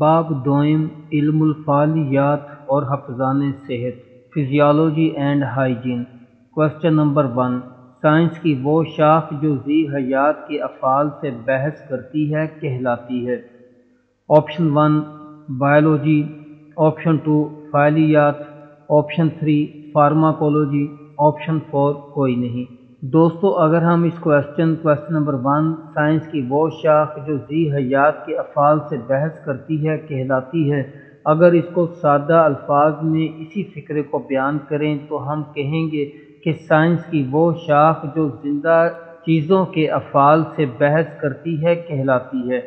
बाब दोइम इल्मुल फ़ालियात और हफ़्ज़ान सेहत, physiology and hygiene. Question number 1, science की वो शाख जो ज़ी हयात के अफ़ाल से बहस करती है कहलाती है? ऑप्शन 1 बायोलॉजी, ऑप्शन 2 फ़ालियात, ऑप्शन 3 फार्माकोलॉजी, ऑप्शन 4 कोई नहीं। दोस्तों, अगर हम इस क्वेश्चन नंबर 1 साइंस की वो शाख जो ज़ी हयात के अफ़ाल से बहस करती है कहलाती है, अगर इसको सादा अल्फाज में इसी फ़िक्रे को बयान करें तो हम कहेंगे कि साइंस की वो शाख जो ज़िंदा चीज़ों के अफ़ाल से बहस करती है कहलाती है।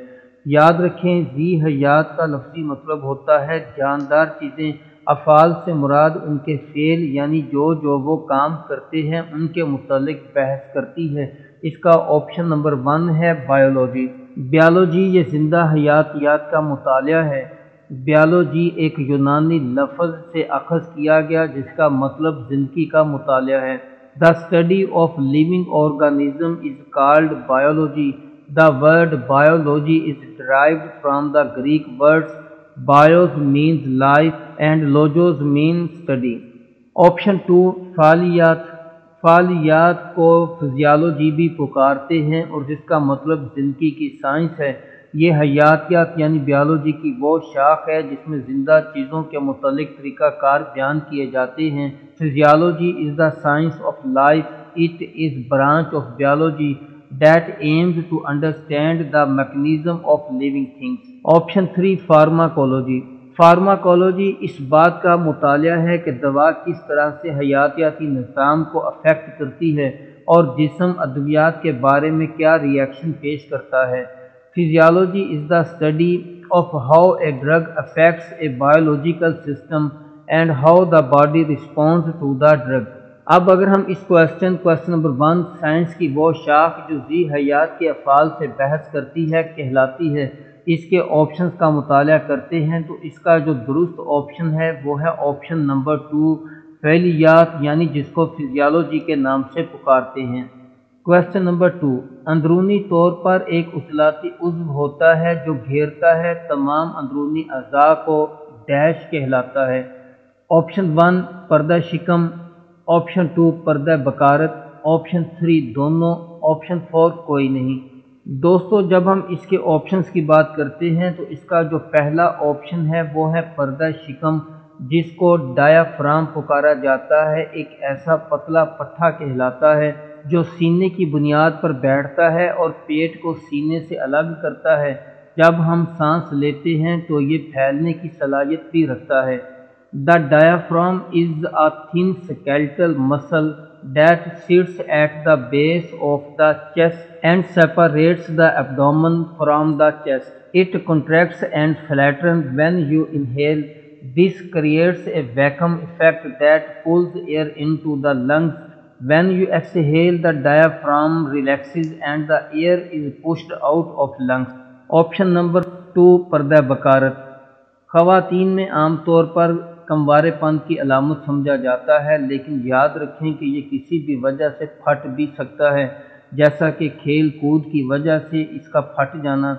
याद रखें, ज़ी हयात का लफ्ज़ी मतलब होता है जानदार चीज़ें। अफ़ाल से मुराद उनके फ़ेल यानी जो वो काम करते हैं उनके मुतल्लिक़ बहस करती है। इसका ऑप्शन नंबर 1 है बायोलॉजी। बायोलॉजी ये ज़िंदा हयातियात का मुतालिया है। बायोलॉजी एक यूनानी लफ्ज़ से अखज़ किया गया जिसका मतलब ज़िंदगी का मुतालिया है। The study of living organism is called biology. The word biology is derived from the Greek words Bios means life and logos means study। Option 2 फ़ालियात। फ़ालियात को फिजियोलॉजी भी पुकारते हैं और जिसका मतलब ज़िंदगी की साइंस है। ये हयातियात यानी बायोलॉजी की वो शाख है जिसमें ज़िंदा चीज़ों के मुतल्लिक़ तरीक़ाकार बयान किए जाते हैं। Physiology is the science of life. It is branch of biology that aims to understand the mechanism of living things। Option 3 pharmacology. Pharmacology इस बात का मुतालिया है कि दवा किस तरह से हयातियाती निज़ाम को अफेक्ट करती है और जिस्म अद्वियात के बारे में क्या रिएक्शन पेश करता है। Physiology is the study of how a drug affects a biological system and how the body responds to the drug. अब अगर हम इस क्वेश्चन नंबर 1 साइंस की वो शाख जो ज़ी हयात के अफ़ाल से बहस करती है कहलाती है इसके ऑप्शंस का मुताला करते हैं तो इसका जो दुरुस्त ऑप्शन है वो है ऑप्शन नंबर 2 फ़ालियात यानी जिसको फिजियोलॉजी के नाम से पुकारते हैं। क्वेश्चन नंबर 2, अंदरूनी तौर पर एक उजलाती उज्व होता है जो घेरता है तमाम अंदरूनी अज़ा को डैश कहलाता है। ऑप्शन 1 पर्दा शिकम, ऑप्शन 2 पर्दा बकारत, ऑप्शन 3 दोनों, ऑप्शन 4 कोई नहीं। दोस्तों, जब हम इसके ऑप्शंस की बात करते हैं तो इसका जो पहला ऑप्शन है वो है पर्दा शिकम जिसको डायाफ्राम पुकारा जाता है। एक ऐसा पतला पट्ठा कहलाता है जो सीने की बुनियाद पर बैठता है और पेट को सीने से अलग करता है। जब हम सांस लेते हैं तो ये फैलने की सलाहियत भी रखता है। The diaphragm is a thin skeletal muscle that sits at the base of the chest and separates the abdomen from the chest. It contracts and flattens when you inhale. This creates a vacuum effect that pulls air into the lungs. When you exhale, the diaphragm relaxes and the air is pushed out of lungs. Option number 2 पर्दा बकारत। ख़वातीन में आमतौर पर कमवारेपन की अलामत समझा जाता है, लेकिन याद रखें कि ये किसी भी वजह से फट भी सकता है, जैसा कि खेल कूद की वजह से इसका फट जाना।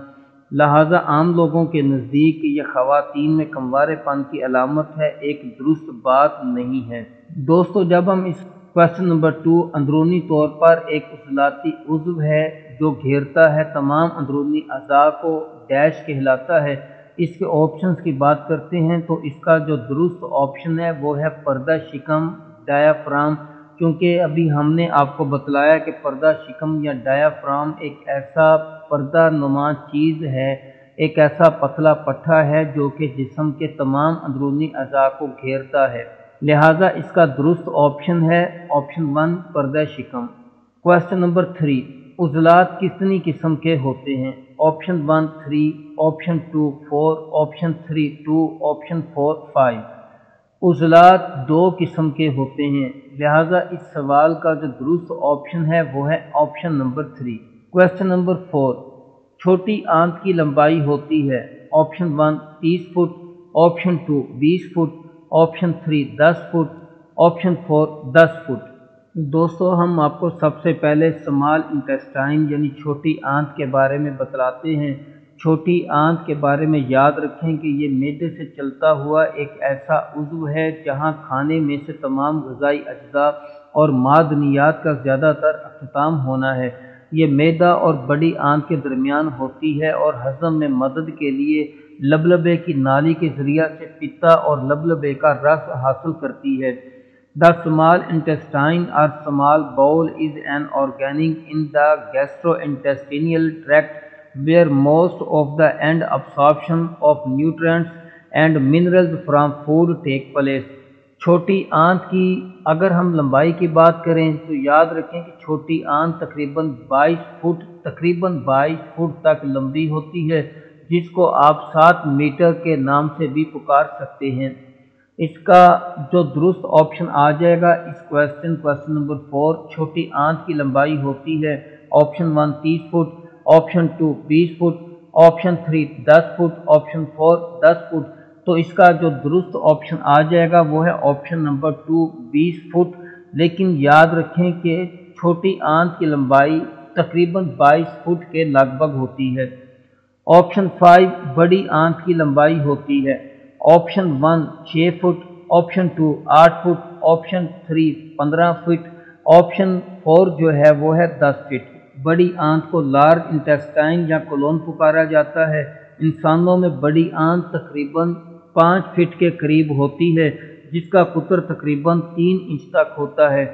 लिहाजा आम लोगों के नज़दीक ये ख़वातीन में कमवारेपन की अलामत है, एक दुरुस्त बात नहीं है। दोस्तों, जब हम इस क्वेश्चन नंबर 2 अंदरूनी तौर पर एक उजलाती उज्व है जो घेरता है तमाम अंदरूनी अज़ा को डैश कहलाता है इसके ऑप्शंस की बात करते हैं तो इसका जो दुरुस्त ऑप्शन है वो है पर्दा शिकम डायाफ्राम। क्योंकि अभी हमने आपको बतलाया कि पर्दा शिकम या डायाफ्राम एक ऐसा पर्दा नुमा चीज़ है, एक ऐसा पतला पट्ठा है जो कि जिस्म के तमाम अंदरूनी अज़ा को घेरता है। लिहाजा इसका दुरुस्त ऑप्शन है ऑप्शन 1 पर्दा शिकम। क्वेश्चन नंबर 3, उजलात कितनी किस्म के होते हैं? Option 1 3, option 2 4, option 3 2, option 4 5। उजलात 2 किस्म के होते हैं, लिहाजा इस सवाल का जो दुरुस्त ऑप्शन है वो है ऑप्शन नंबर 3। क्वेश्चन नंबर 4, छोटी आंत की लंबाई होती है? Option 1 30 foot, option 2 20 foot, option 3 10 foot, option 4 10 foot. दोस्तों, हम आपको सबसे पहले स्मॉल इंटेस्टाइन यानी छोटी आंत के बारे में बतलाते हैं। छोटी आंत के बारे में याद रखें कि ये मेदे से चलता हुआ एक ऐसा उज़्व है जहाँ खाने में से तमाम ग़िज़ाई अज्ज़ा और मादनियात का ज़्यादातर अख्तिताम होना है। ये मैदा और बड़ी आंत के दरमियान होती है और हज़म में मदद के लिए लबलबे की नाली के ज़रिया से पित्ता और लबलबे का रस हासिल करती है। The small intestine or small bowel is an organ in the gastrointestinal tract where most of the end absorption of nutrients and minerals from food take place. छोटी आंत की अगर हम लंबाई की बात करें तो याद रखें कि छोटी आंत तकरीबन 22 फुट तक लंबी होती है, जिसको आप 7 मीटर के नाम से भी पुकार सकते हैं। इसका जो दुरुस्त ऑप्शन आ जाएगा इस क्वेश्चन नंबर 4 छोटी आंत की लंबाई होती है option 1 30 foot, option 2 20 foot, option 3 10 foot, option 4 10 foot. तो इसका जो दुरुस्त ऑप्शन आ जाएगा वो है ऑप्शन नंबर 2 20 फुट। लेकिन याद रखें कि छोटी आंत की लंबाई तकरीबन 22 फुट के लगभग होती है। ऑप्शन 5 बड़ी आंत की लंबाई होती है option 1 6 foot, option 2 8 foot, option 3 15 foot, option 4 जो है वो है 10 फुट। बड़ी आंत को लार्ज इंटेस्टाइन या कोलोन पुकारा जाता है। इंसानों में बड़ी आंत तकरीबन 5 फुट के करीब होती है, जिसका कुतर तकरीबन 3 इंच तक होता है।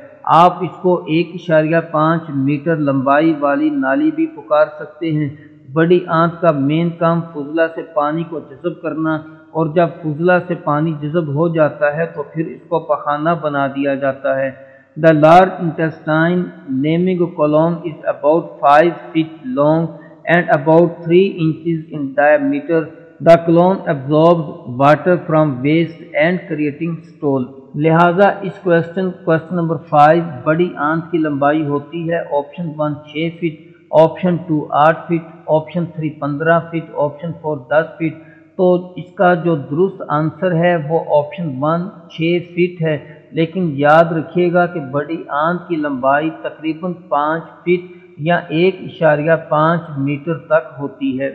आप इसको 1.5 मीटर लंबाई वाली नाली भी पुकार सकते हैं। बड़ी आंत का मेन काम फुजला से पानी को जज़ब करना, और जब फुजला से पानी जज़ब हो जाता है तो फिर इसको पखाना बना दिया जाता है। The large intestine lemming colon is about 5 feet long and about 3 inches in diameter. The colon absorbs water from waste and creating stool. लिहाजा इस क्वेश्चन नंबर 5 बड़ी आंत की लंबाई होती है option 1 6 feet, option 2 8 feet, option 3 15 feet, option 4 10 feet. तो इसका जो दुरुस्त आंसर है वो ऑप्शन 1 6 फीट है। लेकिन याद रखिएगा कि बड़ी आंत की लंबाई तकरीबन 5 फीट या 1.5 मीटर तक होती है।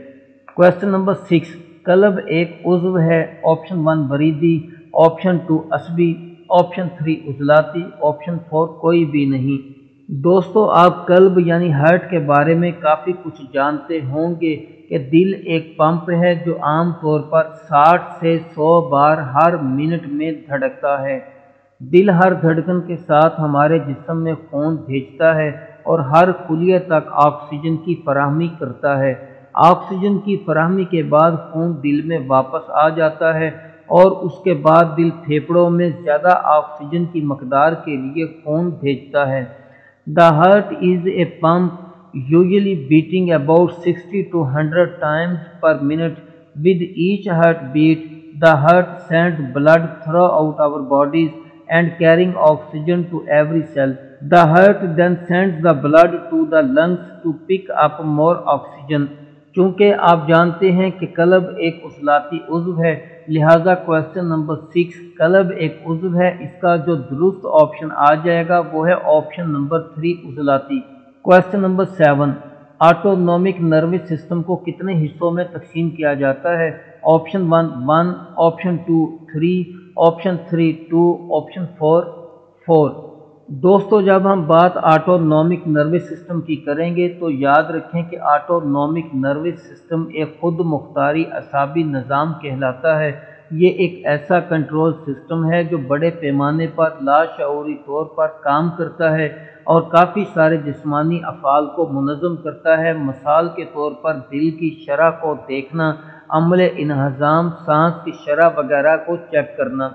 क्वेश्चन नंबर 6 कलब एक उज़्व है ऑप्शन 1 बरीदी, ऑप्शन 2 असबी, ऑप्शन 3 उजलाती, ऑप्शन 4 कोई भी नहीं। दोस्तों आप कल्ब यानी हार्ट के बारे में काफ़ी कुछ जानते होंगे कि दिल एक पंप है जो आम तौर पर 60 से 100 बार हर मिनट में धड़कता है। दिल हर धड़कन के साथ हमारे जिस्म में खून भेजता है और हर खुलिया तक ऑक्सीजन की फराहमी करता है। ऑक्सीजन की फराहमी के बाद खून दिल में वापस आ जाता है और उसके बाद दिल फेफड़ों में ज़्यादा ऑक्सीजन की मकदार के लिए खून भेजता है। The heart is a pump usually beating about 60 to 100 times per minute. With each heartbeat, the heart sends blood throughout our bodies and carrying oxygen to every cell. The heart then sends the blood to the lungs to pick up more oxygen. चूँकि आप जानते हैं कि club एक उजलाती उज़्व है, लिहाजा question number 6 club एक उज़्व है, इसका जो दुरुस्त ऑप्शन आ जाएगा वो है ऑप्शन नंबर 3 उजलाती। Question number 7 autonomic nervous system को कितने हिस्सों में तकसीम किया जाता है ऑप्शन 1 1, ऑप्शन 2 3, ऑप्शन 3 2, ऑप्शन 4 4। दोस्तों जब हम बात ऑटोनॉमिक नर्वस सिस्टम की करेंगे तो याद रखें कि ऑटोनॉमिक नर्वस सिस्टम एक ख़ुद मुख्तारी असाबी निज़ाम कहलाता है। ये एक ऐसा कंट्रोल सिस्टम है जो बड़े पैमाने पर लाशऊरी तौर पर काम करता है और काफ़ी सारे जिस्मानी अफ़ाल को मुनज़म करता है। मिसाल के तौर पर दिल की शरह को देखना, अमले इन्हज़ाम, सांस की शरह वगैरह को चेक करना।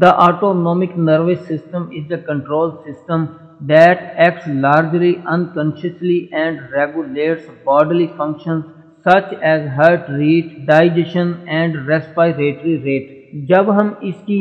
The autonomic nervous system is a control system that acts largely unconsciously and regulates bodily functions such as heart rate, digestion and respiratory rate. जब हम इसकी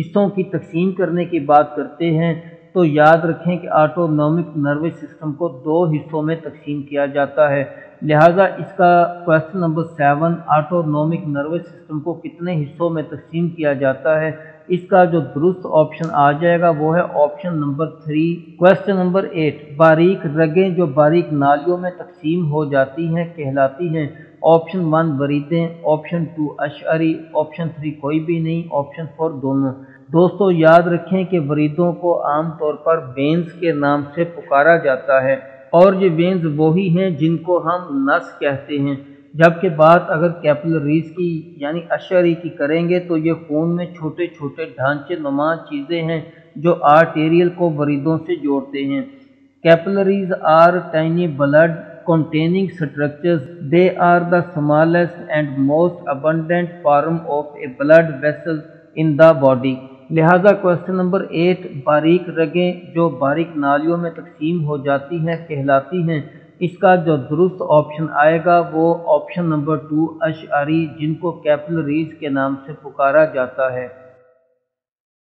हिस्सों की तकसीम करने की बात करते हैं तो याद रखें कि ऑटोनॉमिक नर्वस सिस्टम को 2 हिस्सों में तकसीम किया जाता है। लिहाजा इसका question number 7 autonomic nervous system को कितने हिस्सों में तकसीम किया जाता है, इसका जो दुरुस्त ऑप्शन आ जाएगा वो है ऑप्शन नंबर 3। क्वेश्चन नंबर 8 बारीक रगें जो बारीक नालियों में तकसीम हो जाती हैं कहलाती हैं। ऑप्शन 1 बरीते, ऑप्शन 2 अशअरी, ऑप्शन 3 कोई भी नहीं, ऑप्शन 4 दोनों। दोस्तों याद रखें कि वरीदों को आमतौर पर वेंस के नाम से पुकारा जाता है और ये वेंस वही हैं जिनको हम नस कहते हैं, जबकि बात अगर कैपिलरीज की यानी अशअरी की करेंगे तो ये खून में छोटे छोटे ढांचे नुमा चीज़ें हैं जो आर्टेरियल को वरीदों से जोड़ते हैं। Capillaries are tiny blood containing structures, they are the smallest and most abundant form of a blood vessel in the body। लिहाजा क्वेश्चन नंबर 8 बारीक रगें जो बारीक नालियों में तकसीम हो जाती हैं कहलाती हैं, इसका जो दुरुस्त ऑप्शन आएगा वो ऑप्शन नंबर 2 अशअरी जिनको कैपिलरीज के नाम से पुकारा जाता है।